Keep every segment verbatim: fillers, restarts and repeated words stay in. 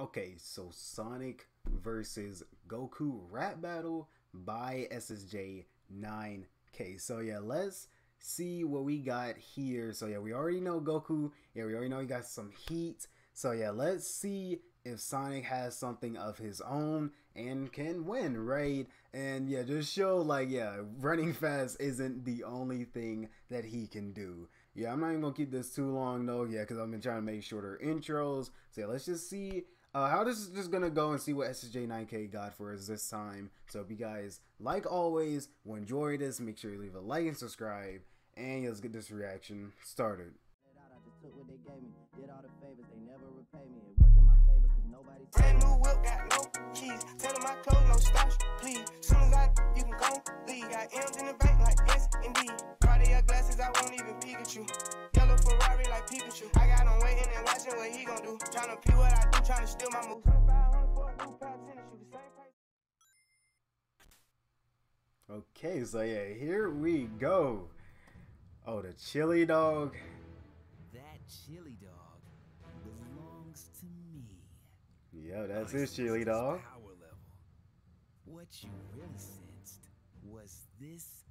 Okay, so Sonic versus Goku rap battle by S S J nine K. So yeah, let's see what we got here. So yeah, we already know Goku. Yeah, we already know he got some heat. So yeah, let's see if Sonic has something of his own and can win, right? And yeah, just show like, yeah, running fast isn't the only thing that he can do. Yeah, I'm not even gonna keep this too long though, yeah, because I've been trying to make shorter intros. So yeah, let's just see Uh, how this is just going to go and see what S S J nine K got for us this time. So if you guys, like always, will enjoy this, make sure you leave a like and subscribe. And yeah, let's get this reaction started. I just took what they gave me, did all the favors, they never repay me. It worked in my favor because nobody... Brand new whip, got no keys, tell them I close, no stash, please. Soon as I, you can go, leave. Got M's in the bank like yes, indeed. Cartier glasses, I won't even Pikachu. Yellow Ferrari like Pikachu. I got him waiting and watching what he gonna do. Trying to pee what I do, trying to steal my moves. Okay, so yeah, here we go. Oh, the chili dog. That chili dog belongs to me. Yeah, that's his chili dog. Power level. What you really sensed was this.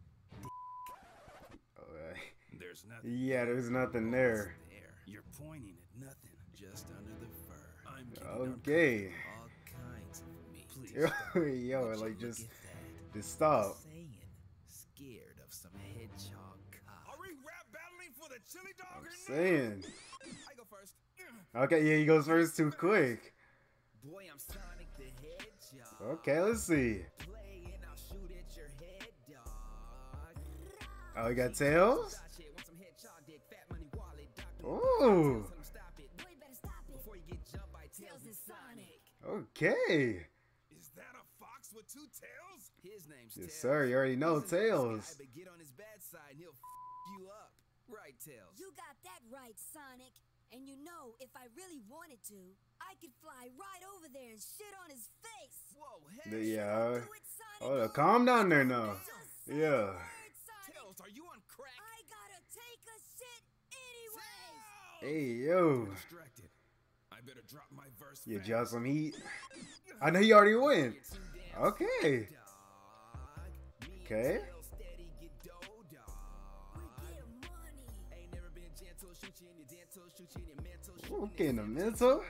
Alright. There's nothing. Yeah, there's nothing there. there. You're pointing at nothing, just under the fur. I'm okay. All kinds of meat. Please. Yo, would like just, just stop. Saying, scared of some hedgehog. For the chili dog I'm saying. I go first. Okay, yeah, he goes first too quick. Boy, I'm Sonic the Hedgehog. Okay, let's see. Play and I'll shoot at your head, dog. Oh, we got Tails? Oh. Okay. Is that a fox with two tails? His name's Tails. Yes, sir, you already know Tails. But get on his bad side and he'll f you up. Right, Tails. You got that right, Sonic. And you know, if I really wanted to, I could fly right over there and shit on his face. Whoa, hey, yeah. Do it, Sonic. Oh, calm down there now. Yeah. Tails, are you on crack? I gotta take a shit anyway. Hey, yo. I'm distracted. I better drop my verse. You drop some heat. I know you already win. Okay. Okay. Okay, in the mental.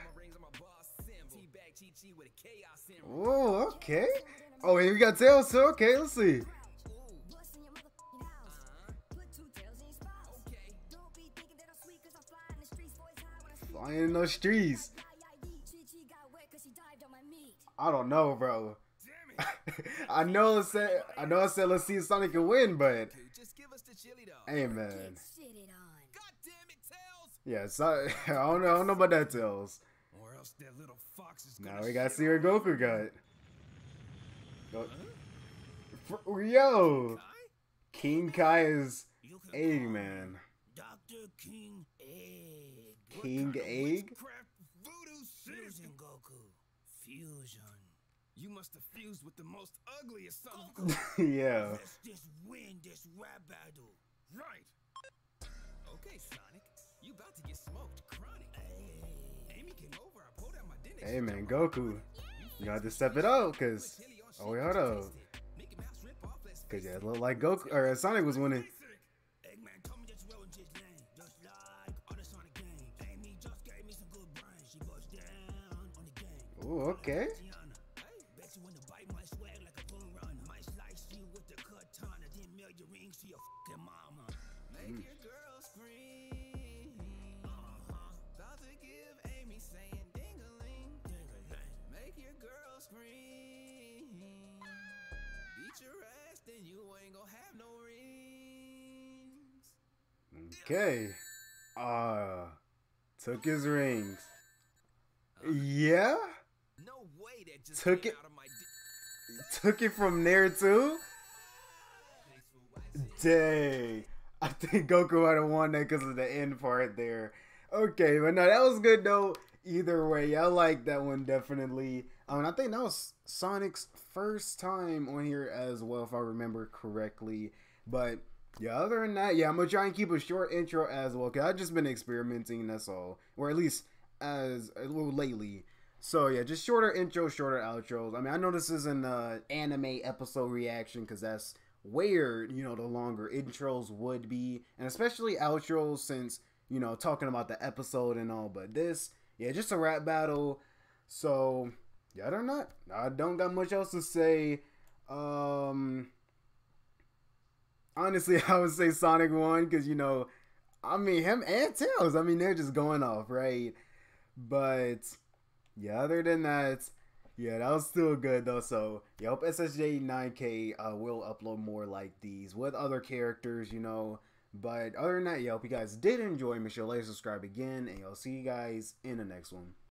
Oh, okay. Oh, here we got Tails, so okay, let's see. Flying in those streets. I don't know, bro. I know said I know I said let's see if Sonic can win, but hey, man. Yeah, so, I don't know, I don't know about that, Tails. Or else that little fox is gonna now we gotta see where Goku got. Go. Huh? Yo, Kai? King Kai is egg man. Doctor King Egg. King Egg. Voodoo fusion Goku. Fusion. You must have fused with the most ugliest son of Goku. Yeah. Let's just win this rap battle. Right. Okay, Sonic. You about to get smoked, chronic. Amy came over, I pulled out my dinner. Hey man, Goku, you got to step it up, cause oh wait, hold up, cause yeah, it looked like Goku or Sonic was winning. Eggman, told me that's well in his name, just like on the Sonic game. Amy just gave me some good brains. She goes down on the game. Oh, okay. Bet you wanna bite my swag like a bull run. Might slice you with the katana, then mail your rings to your fucking mama. Make your girl scream. Okay, uh, took his rings. Uh, yeah, no way that just took it out of my took it from there too. Dang, I think Goku might have won that because of the end part there. Okay, but no, that was good though. Either way, I like that one definitely. Um, I think that was Sonic's first time on here as well, if I remember correctly. But yeah, other than that, yeah, I'm gonna try and keep a short intro as well, cause I've just been experimenting. That's all, or at least as well lately. So yeah, just shorter intros, shorter outros. I mean, I know this isn't an anime episode reaction because that's where, you know, the longer intros would be, and especially outros since, you know, talking about the episode and all. But this, yeah, just a rap battle. So yeah, I don't know. I don't got much else to say. Um, honestly, I would say Sonic won because, you know, I mean, him and Tails, I mean, they're just going off, right? But yeah, other than that, yeah, that was still good though. So yeah, I hope S S J nine K uh, will upload more like these with other characters, you know. But other than that, yeah, I hope you guys did enjoy. Make sure to like, subscribe again, and I'll see you guys in the next one.